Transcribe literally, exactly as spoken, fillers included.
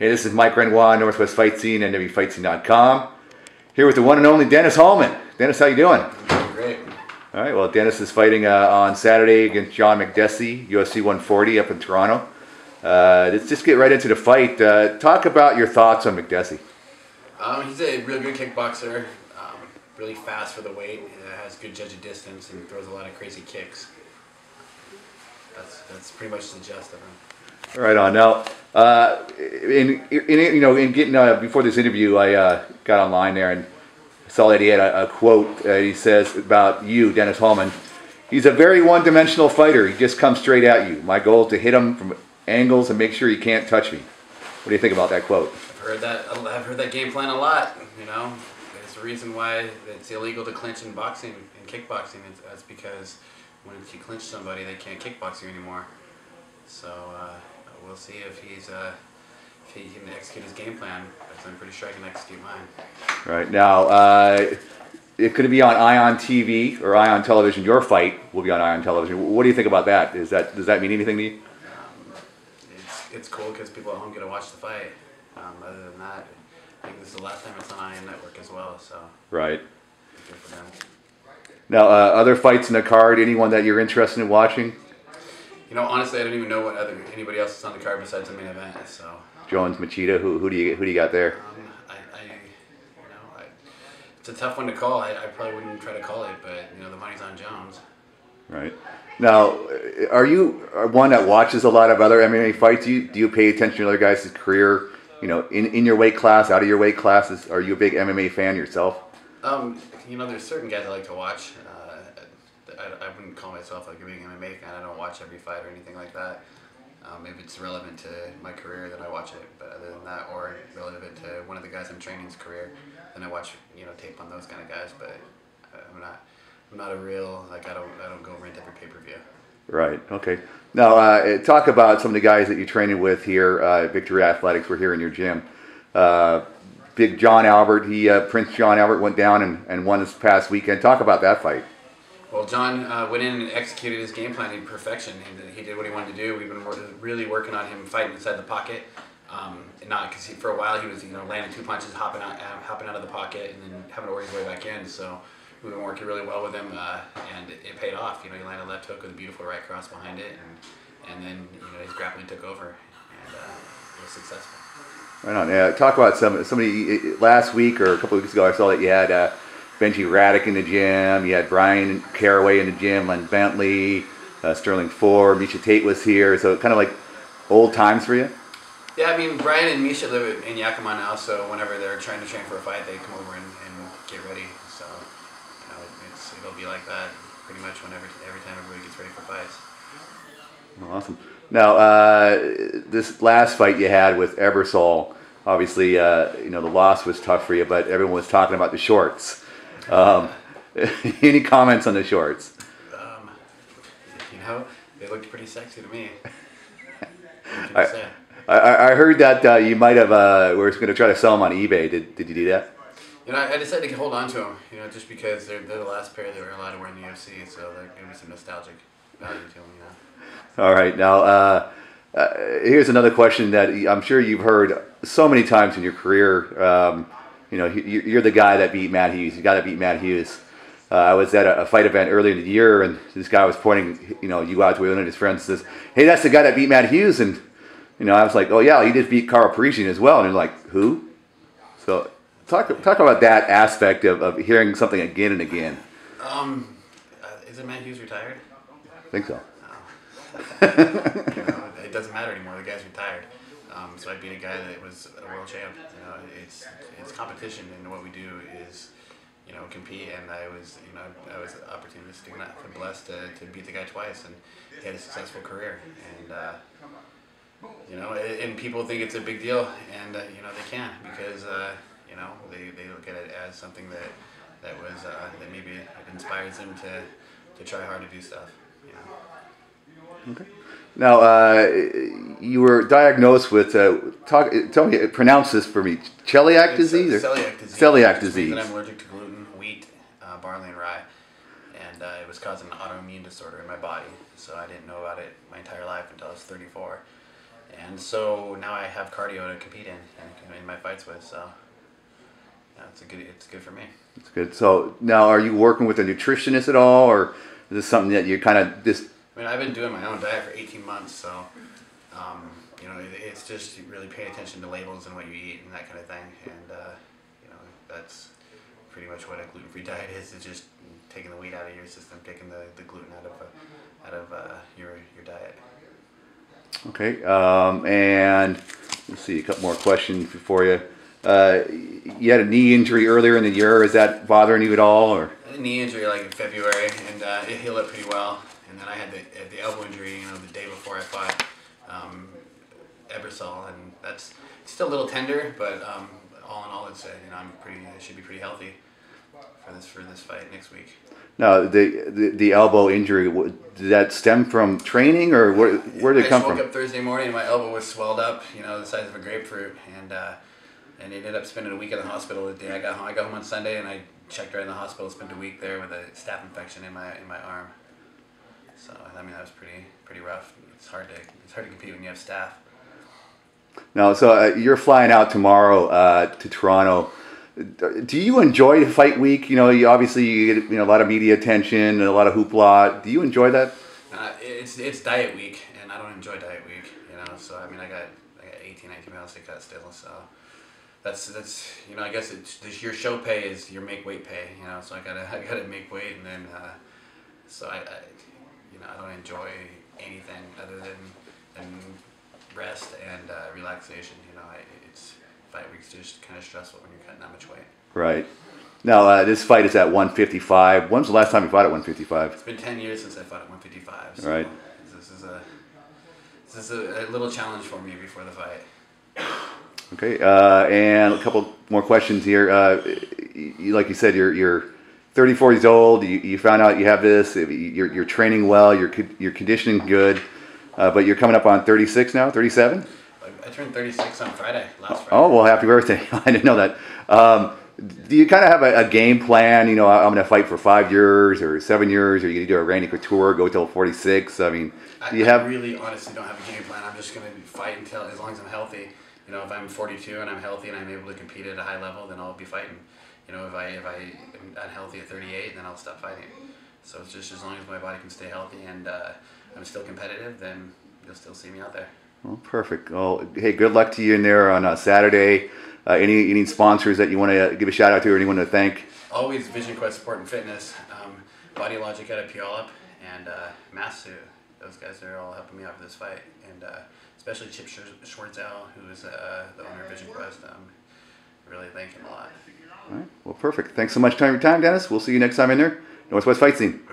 Hey, this is Mike Renoir, Northwest Fight Scene, N W Fight Scene dot com. Here with the one and only Dennis Hallman. Dennis, how you doing? Great. All right, well, Dennis is fighting uh, on Saturday against John Makdessi, U F C one forty up in Toronto. Uh, let's just get right into the fight. Uh, talk about your thoughts on Makdessi. Um, he's a real good kickboxer, um, really fast for the weight, and has good judge of distance, and throws a lot of crazy kicks. That's, that's pretty much the gist of him. Right on. Now, uh, in, in you know, in getting uh, before this interview, I uh, got online there and saw that he had a, a quote. Uh, he says about you, Dennis Hallman. He's a very one-dimensional fighter. He just comes straight at you. My goal is to hit him from angles and make sure he can't touch me. What do you think about that quote? I've heard that. I've heard that game plan a lot. You know, there's a reason why it's illegal to clinch in boxing and kickboxing. It's, that's because when you clinch somebody, they can't kickbox you anymore. So. Uh, We'll see if he's uh, if he can execute his game plan. I'm pretty sure I can execute mine. Right now, uh, it could be on ION T V or ION Television. Your fight will be on ION Television. What do you think about that? Is that does that mean anything to you? Um, it's it's cool because people at home get to watch the fight. Um, other than that, I think this is the last time it's on ION Network as well. So right. Good for them. Now, uh, other fights in the card. Anyone that you're interested in watching? You know, honestly, I don't even know what other anybody else is on the card besides the main event. So Jones Machida, who who do you who do you got there? Um, I, I, you know, I, it's a tough one to call. I, I probably wouldn't try to call it, but you know, the money's on Jones. Right. Now, are you one that watches a lot of other M M A fights? Do you do you pay attention to other guys' career? You know, in in your weight class, out of your weight classes, are you a big M M A fan yourself? Um, you know, there's certain guys I like to watch. Uh, I, I wouldn't call myself like a big M M A fan. I don't watch every fight or anything like that. Um, if it's relevant to my career, then I watch it. But other than that, or relevant to one of the guys I'm training's career, then I watch you know tape on those kind of guys. But I'm not, I'm not a real like I don't I don't go rent every pay per view. Right. Okay. Now uh, talk about some of the guys that you're training with here. Uh, Victory Athletics. We're here in your gym. Uh, big John Albert. He uh, Prince John Albert went down and, and won this past weekend. Talk about that fight. Well, John uh, went in and executed his game plan in perfection. He, he did what he wanted to do. We've been wor really working on him fighting inside the pocket. Um, and not because for a while he was, you know, landing two punches, hopping out, hopping out of the pocket, and then having to work his way back in. So we've been working really well with him, uh, and it, it paid off. You know, he landed a left hook with a beautiful right cross behind it, and and then you know his grappling took over, and uh, was successful. Right on. Uh, talk about some somebody last week or a couple of weeks ago. I saw that you had. Uh, Benji Raddick in the gym, you had Brian Carraway in the gym, Len Bentley, uh, Sterling Ford, Misha Tate was here, so kind of like old times for you? Yeah, I mean, Brian and Misha live in Yakima now, so whenever they're trying to train for a fight, they come over and, and get ready, so you know, it's, it'll be like that pretty much whenever, every time everybody gets ready for fights. Awesome. Now, uh, this last fight you had with Ebersole, obviously, uh, you know, the loss was tough for you, but everyone was talking about the shorts. Um, any comments on the shorts? Um, you know, they looked pretty sexy to me. I, I, I heard that uh, you might have, uh, we're going to try to sell them on eBay. Did, did you do that? You know, I, I decided to hold on to them, you know, just because they're, they're the last pair they were allowed to wear in the U F C, so they're giving me some nostalgic value to them, you know. All right, now, uh, uh, here's another question that I'm sure you've heard so many times in your career. Um, You know, you're the guy that beat Matt Hughes. You got to beat Matt Hughes. Uh, I was at a fight event earlier in the year, and this guy was pointing, you know, you out to one of his friends. Says, "Hey, that's the guy that beat Matt Hughes." And you know, I was like, "Oh yeah, he did beat Carl Parisian as well." And you're like, "Who?" So talk talk about that aspect of, of hearing something again and again. Um, uh, isn't Matt Hughes retired? I think so. No. You know, it doesn't matter anymore. The guy's retired. Um, so I beat a guy that was a world champ. You know, it's it's competition, and what we do is, you know, compete. And I was, you know, I was opportunistic enough and blessed to, to beat the guy twice, and he had a successful career. And uh, you know, and people think it's a big deal, and uh, you know, they can because uh, you know they, they look at it as something that that was uh, that maybe inspires them to to try hard to do stuff. You know. Okay. Now, uh, you were diagnosed with, uh, talk, tell me, pronounce this for me, celiac disease? Or? Celiac disease. Celiac disease. I'm allergic to gluten, wheat, uh, barley, and rye. And uh, it was causing an autoimmune disorder in my body. So I didn't know about it my entire life until I was thirty-four. And so now I have cardio to compete in and in my fights with. So yeah, it's a good. It's good for me. It's good. So now, are you working with a nutritionist at all, or is this something that you kind of just? I mean, I've been doing my own diet for eighteen months, so. Um, You know, it's just really paying attention to labels and what you eat and that kind of thing. And, uh, you know, that's pretty much what a gluten-free diet is. It's just taking the wheat out of your system, taking the, the gluten out of uh, out of uh, your, your diet. Okay. Um, and let's see, a couple more questions before you. Uh, you had a knee injury earlier in the year. Is that bothering you at all? Or? I had a knee injury like in February, and uh, it healed up pretty well. And then I had the, the elbow injury, you know, the day before I fought. Um, Ebersole, and that's still a little tender, but um, all in all, it's uh, you know, I'm pretty I should be pretty healthy for this for this fight next week. Now, the the, the elbow injury, did that stem from training, or where where did it come from? I woke up Thursday morning, and my elbow was swelled up, you know, the size of a grapefruit, and uh, and I ended up spending a week in the hospital. The day I got home, I got home on Sunday, and I checked right in the hospital. Spent a week there with a staph infection in my in my arm. So I mean, that was pretty pretty rough. It's hard to it's hard to compete when you have staph. No, so uh, you're flying out tomorrow uh, to Toronto. Do you enjoy fight week? You know, you obviously you get you know a lot of media attention and a lot of hoopla. Do you enjoy that? Uh, it's it's diet week, and I don't enjoy diet week. You know, so I mean, I got I got eighteen, nineteen pounds to cut still. So that's that's you know, I guess it's this, your show pay is your make weight pay. You know, so I gotta I gotta make weight, and then uh, so I, I you know I don't enjoy anything other than than. rest and uh, relaxation. You know, it's fight week's just kind of stressful when you're cutting that much weight. Right. Now, uh, this fight is at one fifty-five. When's the last time you fought at one fifty-five? It's been ten years since I fought at one fifty-five. So right. This is a this is a, a little challenge for me before the fight. Okay. Uh, and a couple more questions here. Uh, you, like you said, you're you're thirty-four years old. You, you found out you have this. You're you're training well. You're you're conditioning good. Uh, but you're coming up on thirty-six now, thirty-seven? I turned thirty-six on Friday, last Friday. Oh, well, happy birthday. I didn't know that. Um, do you kind of have a, a game plan? You know, I'm going to fight for five years or seven years, or you do a Randy Couture, go till forty-six? I mean, do you I, have... I really honestly don't have a game plan. I'm just going to fight until as long as I'm healthy. You know, if I'm forty-two and I'm healthy and I'm able to compete at a high level, then I'll be fighting. You know, if I if I am unhealthy at thirty-eight, then I'll stop fighting. So it's just as long as my body can stay healthy and... Uh, I'm still competitive, then you'll still see me out there. Well, perfect. Well, hey, good luck to you in there on uh, Saturday. Uh, any any sponsors that you want to uh, give a shout out to or anyone to thank? Always Vision Quest Support and Fitness, um, Body Logic out of Puyallup, and uh, Masu. Those guys are all helping me out for this fight, and uh, especially Chip Schwartzell, who is uh, the owner of Vision Quest. Um, really thank him a lot. All right. Well, perfect. Thanks so much for your time, Dennis. We'll see you next time in there. Northwest Fight Scene.